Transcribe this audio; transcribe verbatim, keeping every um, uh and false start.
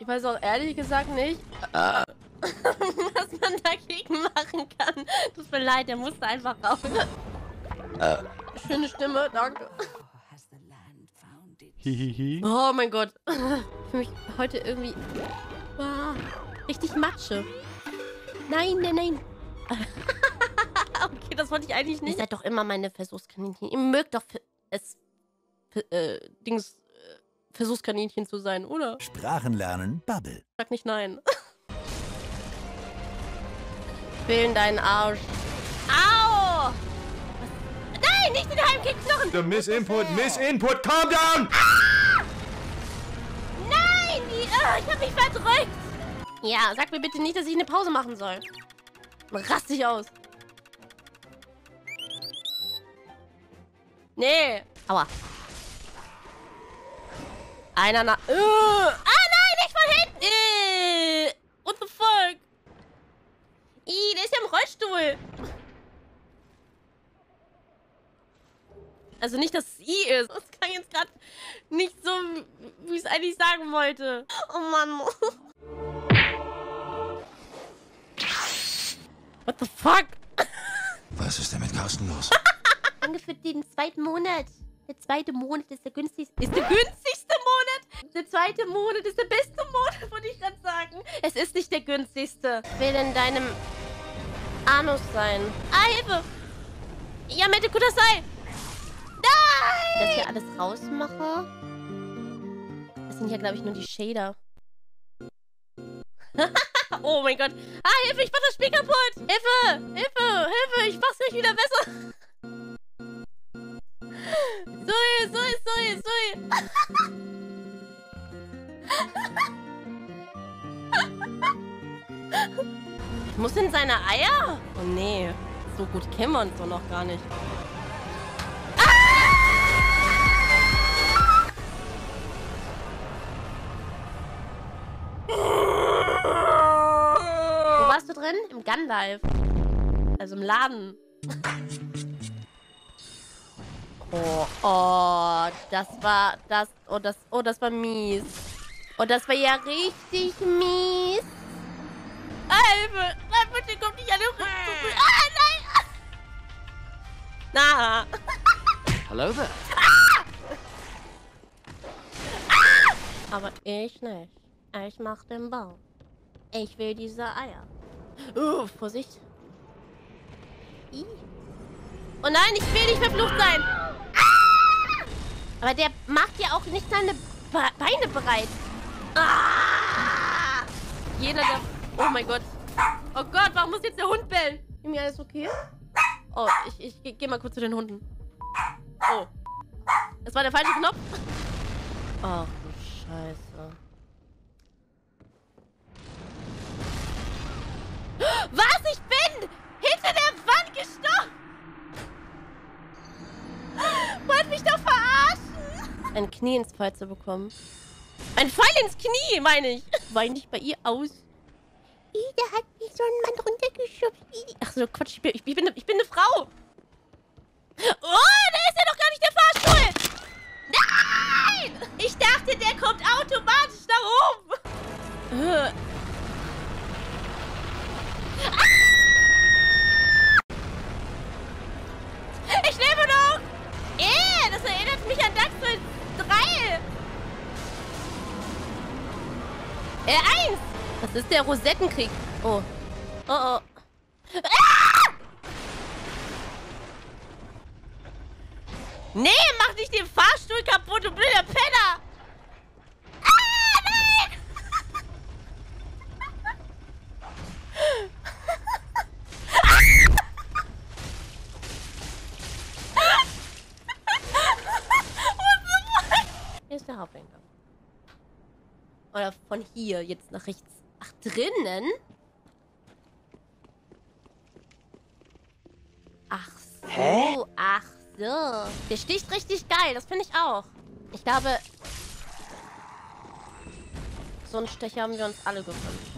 Ich weiß auch ehrlich gesagt nicht, was man dagegen machen kann. Tut mir leid, der musste einfach raus. Schöne Stimme, danke. Hihihi. Oh mein Gott. Für mich heute irgendwie... Wow. Richtig Matsche. Nein, nein, nein. Okay, das wollte ich eigentlich nicht. Ihr seid doch immer meine Versuchskaninchen. Ihr mögt doch es... Äh, Dings... Versuchskaninchen zu sein, oder? Sprachen lernen, Bubble. Sag nicht nein. Quälen deinen Arsch. Au! Was? Nein, nicht den Heimkick-Knochen! The Miss-Input, Miss-Input, calm down! Ah! Nein! Die, oh, ich hab mich verdrückt! Ja, sag mir bitte nicht, dass ich eine Pause machen soll. Rast dich aus. Nee. Aua. Einer nach... Uh. Ah, nein, nicht von hinten! Uh. What the fuck? Ih, der ist ja im Rollstuhl. Also nicht, dass es I ist. Das kann jetzt gerade nicht so, wie ich es eigentlich sagen wollte. Oh Mann. What the fuck? Was ist denn mit Carsten los? Danke für den zweiten Monat. Der zweite Monat ist der günstigste. Ist der günstigste Monat? Der zweite Monat ist der beste Monat, würde ich gerade sagen. Es ist nicht der günstigste. Ich will in deinem Anus sein. Ah, Hilfe! Ja, Mette, gut, das sei. Nein! Dass ich hier alles rausmache. Das sind ja, glaube ich, nur die Shader. Oh mein Gott. Ah, Hilfe, ich mach das Spiel kaputt. Hilfe, Hilfe, Hilfe, ich mach's gleich wieder besser. Sorry, sorry, sorry, sorry. Ich muss in seine Eier? Oh nee, so gut kennen wir uns doch noch gar nicht. Ah! Wo warst du drin? Im Gandalf. Also im Laden. Oh, oh, das war, das, oh, das, oh, das war mies. Oh, das war ja richtig mies. Alter, nein, bitte kommt nicht alle rüber. Ah, nein. Na. Hello there. Ah. Ah. Aber ich nicht. Ich mach den Bau. Ich will diese Eier. Uh, Vorsicht. I. Oh nein, ich will nicht verflucht sein. Aber der macht ja auch nicht seine Beine bereit. Ah! Jeder, der... Oh mein Gott. Oh Gott, warum muss jetzt der Hund bellen? Ist mir alles okay? Oh, ich, ich geh mal kurz zu den Hunden. Oh. Das war der falsche Knopf. Ach du Scheiße. Was? Ich bin hinter der Wand gestochen! Wollt mich doch verarschen! Ein Knie ins Pfeil zu bekommen. Ein Pfeil ins Knie, meine ich! Wein nicht bei ihr aus. I, der hat mich so einen Mann runtergeschubst. I. Ach so, Quatsch, ich bin, ich bin, ich bin eine Frau! Oh, da ist ja doch gar nicht der Fahrstuhl! Nein! Ich dachte, der kommt automatisch da oben! Äh. Ah! Ich lebe noch! Eee, das erinnert mich an Dark Souls drei. Äh, eins. Das ist der Rosettenkrieg. Oh. Oh, oh. Ah! Nee, mach nicht den Fahrstuhl kaputt, du blöder Penner. Ah, nein! Der Haupteingang. Oder von hier jetzt nach rechts. Ach, drinnen? Ach so. Hä? Ach so. Der sticht richtig geil. Das finde ich auch. Ich glaube, so einen Stecher haben wir uns alle gefunden.